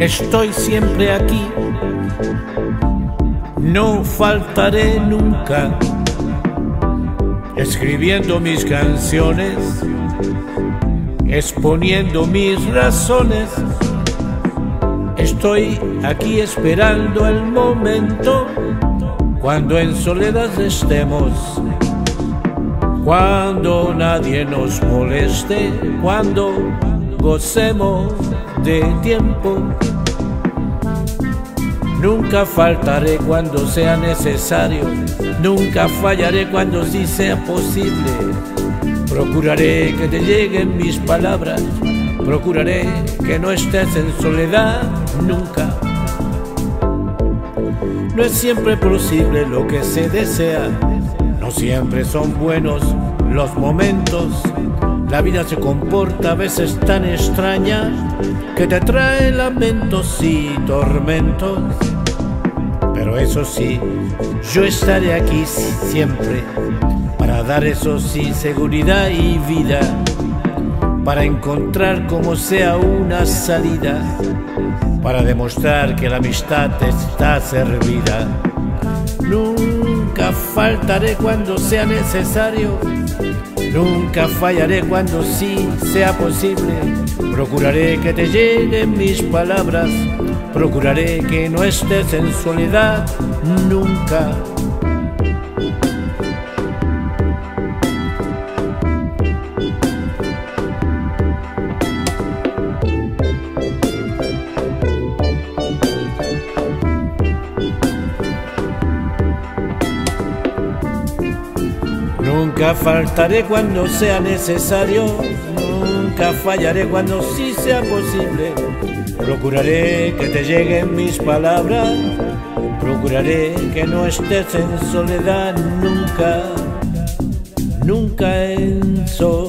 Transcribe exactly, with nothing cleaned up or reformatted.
Estoy siempre aquí, no faltaré nunca, escribiendo mis canciones, exponiendo mis razones. Estoy aquí esperando el momento cuando en soledad estemos, cuando nadie nos moleste, cuando gocemos de tiempo. Nunca faltaré cuando sea necesario, nunca fallaré cuando sí sea posible. Procuraré que te lleguen mis palabras, procuraré que no estés en soledad nunca. No es siempre posible lo que se desea, no siempre son buenos los momentos. La vida se comporta a veces tan extraña que te trae lamentos y tormentos. Pero eso sí, yo estaré aquí siempre para dar, eso sí, seguridad y vida, para encontrar como sea una salida, para demostrar que la amistad está servida. Nunca faltaré cuando sea necesario, nunca fallaré cuando sí sea posible. Procuraré que te lleguen mis palabras, procuraré que no estés en soledad nunca. Nunca faltaré cuando sea necesario, nunca fallaré cuando sí sea posible. Procuraré que te lleguen mis palabras, procuraré que no estés en soledad nunca, nunca en soledad.